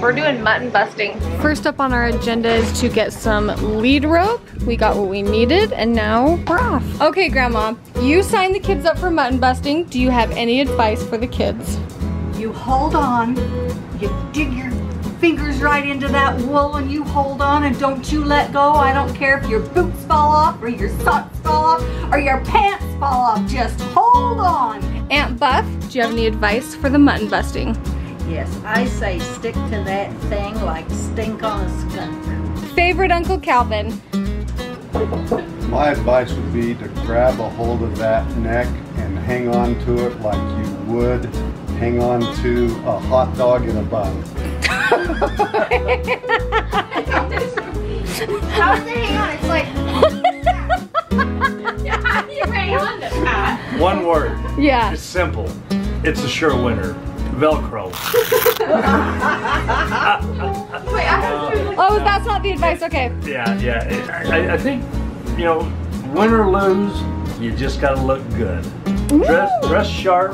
We're doing mutton busting. First up on our agenda is to get some lead rope. We got what we needed and now we're off. Okay, Grandma, you signed the kids up for mutton busting. Do you have any advice for the kids? You hold on, you dig your fingers right into that wool and you hold on and don't you let go. I don't care if your boots fall off or your socks fall off or your pants fall off, just hold on. Aunt Buff, do you have any advice for the mutton busting? Yes, I say stick to that thing like stink on a skunk. Favorite Uncle Calvin? My advice would be to grab a hold of that neck and hang on to it like you would hang on to a hot dog in a bun. How does it hang on? It's like... Yeah, you hang on to that. One word. Yeah. It's simple. It's a sure winner. Velcro. Oh, that's not the advice, okay. Yeah. I think, you know, win or lose, you just gotta look good. Dress sharp,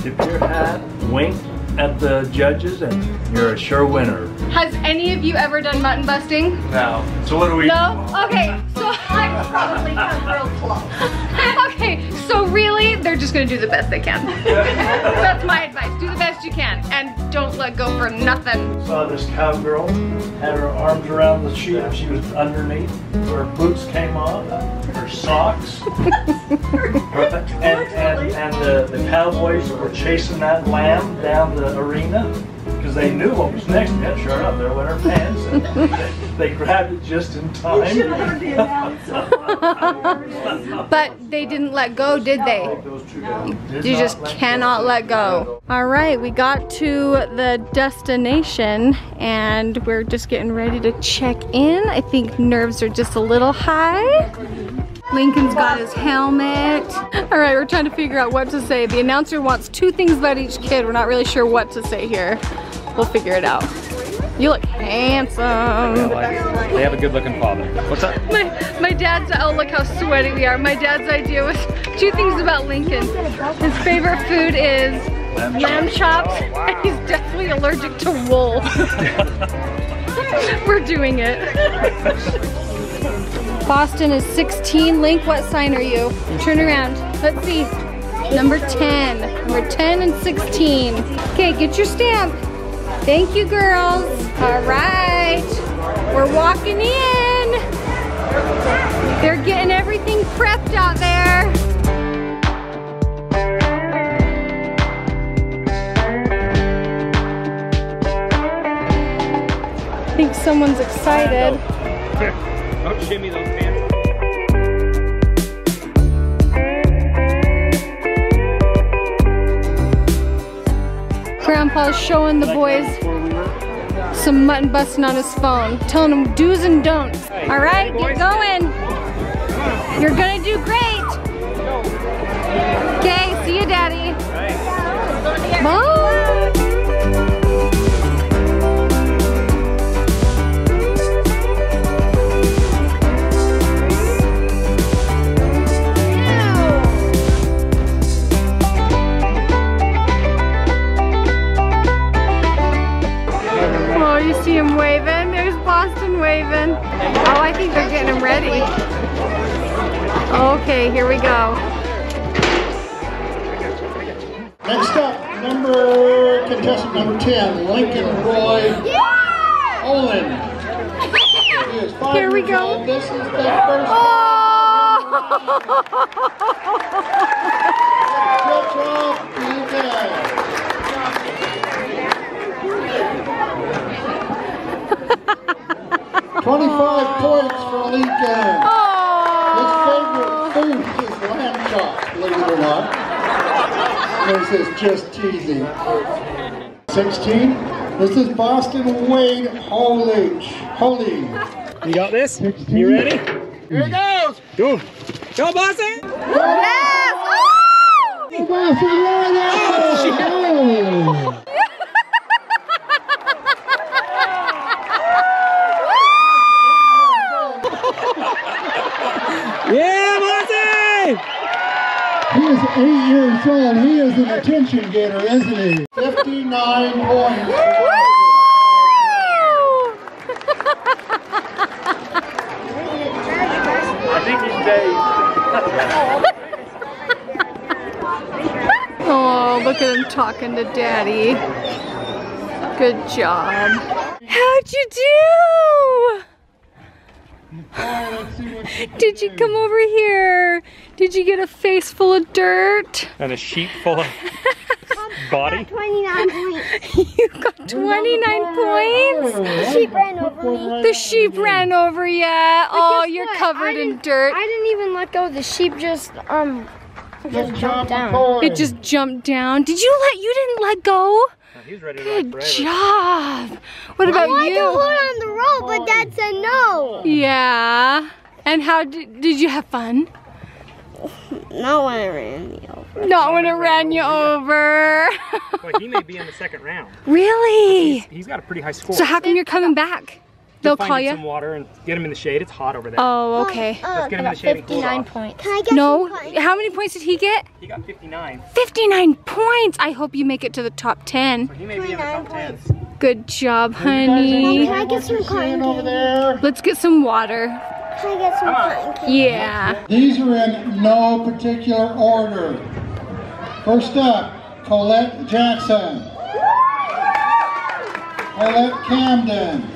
tip your hat, wink at the judges, and you're a sure winner. Has any of you ever done mutton busting? No. So what do we do? No? Okay, so I probably come real close. Okay, so really, they're just gonna do the best they can. That's my advice, do the best you can, and don't let go for nothing. Saw this cowgirl, had her arms around the sheep, she was underneath, her boots came off, her socks, and the cowboys were chasing that lamb down the arena, because they knew what was next, and sure enough, they're wearing her pants, and they grabbed it just in time. You should have heard the announcer. But they didn't let go, did they? No. You just cannot let go. All right, we got to the destination, and we're just getting ready to check in. I think nerves are just a little high. Lincoln's got his helmet. All right, we're trying to figure out what to say. The announcer wants two things about each kid. We're not really sure what to say here. We'll figure it out. You look handsome. They have a good looking father. What's up? My dad's, oh look how sweaty we are. My dad's idea was two things about Lincoln. His favorite food is lamb chops. Oh, wow. And he's definitely allergic to wool. We're doing it. Boston is 16. Link, what sign are you? Turn around. Let's see. Number 10. Number 10 and 16. Okay, get your stamp. Thank you, girls. All right. We're walking in. They're getting everything prepped out there. I think someone's excited. Don't shimmy those pants. Grandpa's showing the boys some mutton busting on his phone, telling them do's and don'ts. All right, get going. You're gonna do great. Okay, see you, Daddy. Bye. See him waving. There's Boston waving. Oh, I think they're getting him ready. Okay, here we go. Next up, contestant number 10, Lincoln Roy Olin. Yeah! Here we go. Old. This is the first. Oh! Lincoln. Aww. His favorite food is lamb chops, believe it or not. This is just teasing. 16, this is Boston Wade Holy. You got this? 16. You ready? Here it goes! Go! Go, Boston! Yes! Oh! Go, Boston! Oh, shit! Yeah, Marcy! He is 8 years old. He is an attention getter, isn't he? 59 points. talking to Daddy. Good job. How'd you do? Did you come over here? Did you get a face full of dirt? And a sheet full of body? 29 points. You got 29 points? Sheep ran over me. The sheep ran over you. Oh, you're covered in dirt. I didn't even let go. The sheep just jumped down. It just jumped down. You didn't let go? He's ready to run forever. Good job. What about you? I wanted to hold on the rope, but Dad said no. Yeah. And how did you have fun? Not when it ran me over. Not when it ran you over. Well, he may be in the second round. Really? He's got a pretty high score. So how come you're coming back? They'll call you. Some water and get him in the shade. It's hot over there. Oh, okay. Let's get him in the shade. 59 points. Can I get points? How many points did he get? He got 59. 59 points. I hope you make it to the top 10. So he may be in the top 10. Good job, honey. Can I get some cotton candy? Let's get some water. Can I get some cotton candy? Yeah. These are in no particular order. First up, Colette Jackson. Colette Camden.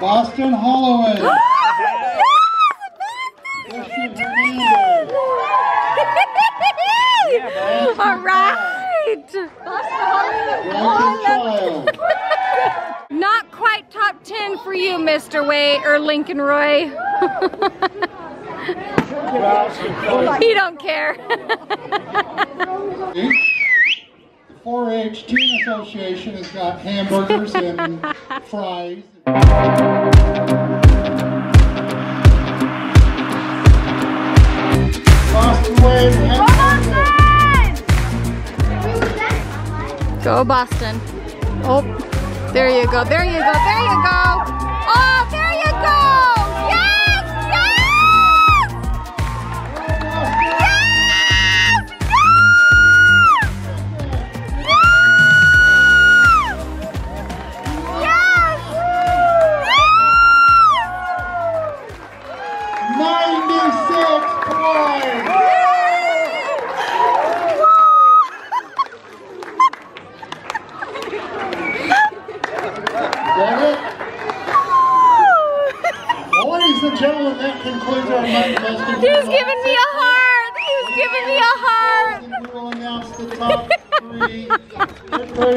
Boston Holloway. Oh, yes, you're doing it! Yeah, all right. Boston Holloway. Not quite top 10 for you, Mr. Way or Lincoln Roy. He don't care. 4-H Teen Association has got hamburgers and fries. Boston Wave. Go Boston! Go Boston. Oh, there you go, there you go, there you go. Oh, there you go!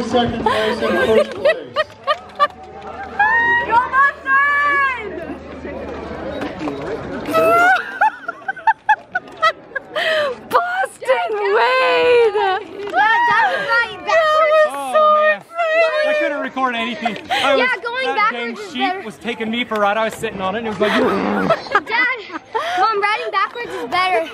Second place and first place. Go Boston! Boston Wade! That was so exciting. I couldn't record anything. That sheep was taking me for a ride. I was sitting on it and it was like, Dad, Mom, riding backwards is better.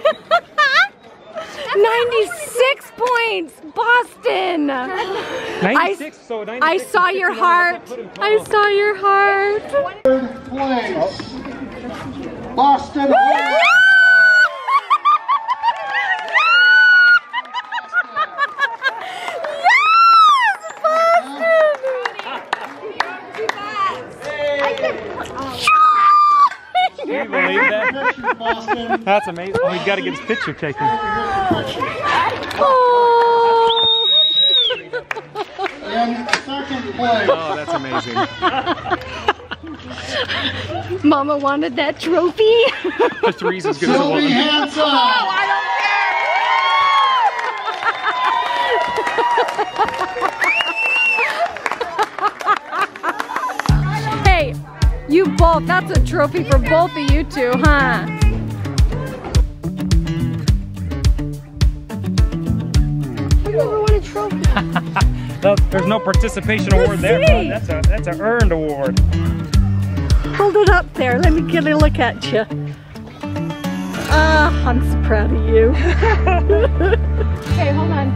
96 points, Boston. 96, so 96. I saw your heart. I saw your heart. Third place, Boston. That's amazing. Oh, he's got to get his picture taken. Oh. And second place. Oh, that's amazing. Mama wanted that trophy. The threes is going to hold hands up. Oh, I don't care. Hey, you both. That's a trophy for both of you two, huh? There's no participation award there. That's an earned award. Hold it up there. Let me get a look at you. Ah, I'm so proud of you. Okay, hold on.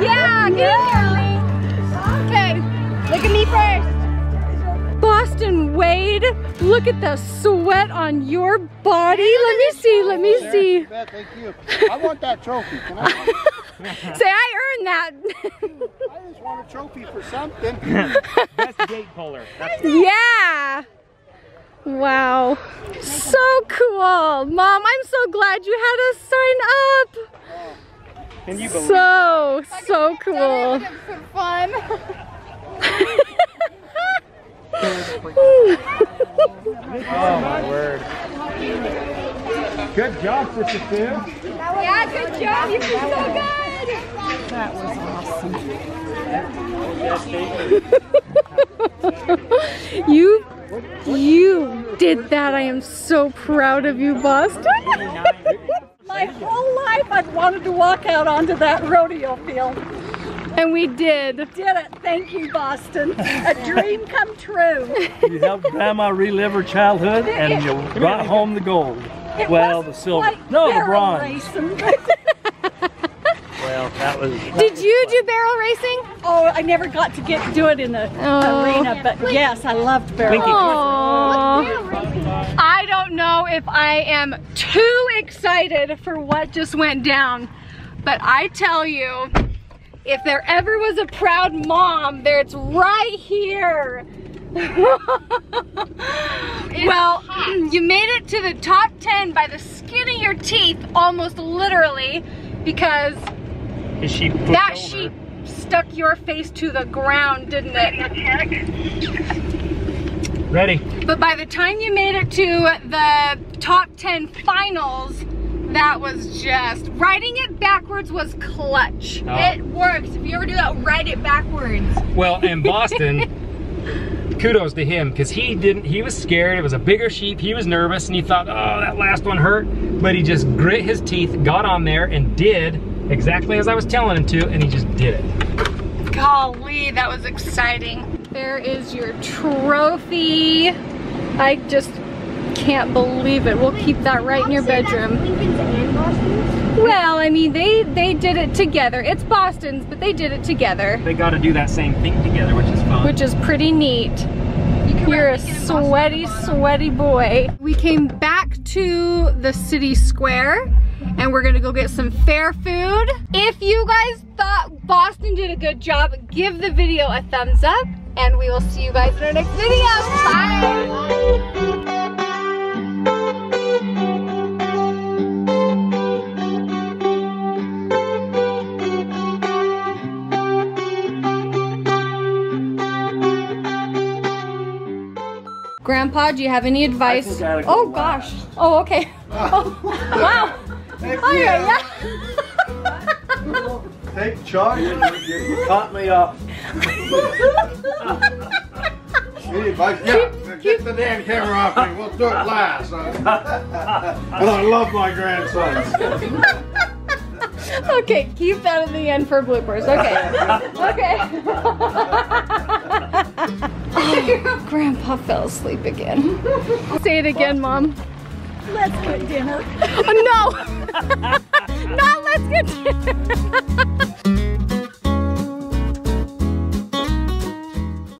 Yeah, get in here, Lee. Okay, look at me first. Boston Wade, look at the sweat on your body. Let me see. Let me see. Thank you. I want that trophy. Can I? Say, I earned that. I just want a trophy for something. Best gate puller. Yeah. Wow. So cool. Mom, I'm so glad you had us sign up. And you believe so cool. It was some fun. Oh my word. Good job, Sister Sue. Yeah, good job. You did so good. That was awesome. You did that. I am so proud of you, Bustin'. My whole life I've wanted to walk out onto that rodeo field. And we did. Did it. Thank you, Bustin'. A dream come true. You helped Grandma relive her childhood and you brought home the gold. Well, the silver. The bronze. Well, that was... Did you do barrel racing? Oh, I never got to do it in the arena, but yes, I loved barrel racing. I don't know if I am too excited for what just went down, but I tell you, if there ever was a proud mom, it's right here. Well, you made it to the top 10 by the skin of your teeth, almost literally, because that sheep stuck your face to the ground, didn't it? Ready. But by the time you made it to the top 10 finals, that was just, riding it backwards was clutch. Oh. It works. If you ever do that, ride it backwards. Well, and Bustin', kudos to him, because he was scared. It was a bigger sheep. He was nervous and he thought, oh, that last one hurt. But he just grit his teeth, got on there and did exactly as I was telling him to, and he just did it. Golly, that was exciting. There is your trophy. I just can't believe it. We'll keep that right in your bedroom. Well, I mean, they did it together. It's Bustin's, but they did it together. They got to do that same thing together, which is fun. Which is pretty neat. You're a sweaty boy. We came back to the city square, and we're gonna go get some fair food. If you guys thought Bustin' did a good job, give the video a thumbs up, and we will see you guys in our next video. Bye! Grandpa, do you have any advice? Oh gosh. Oh, okay. Oh, wow. Oh, yeah. Take charge. You caught me up. Get the damn camera off me. We'll do it last. But I love my grandsons. Okay, keep that in the end for bloopers. Okay. Okay. Oh, Grandpa fell asleep again. Say it again, Mom. Let's get dinner. Oh, no! Not let's get dinner!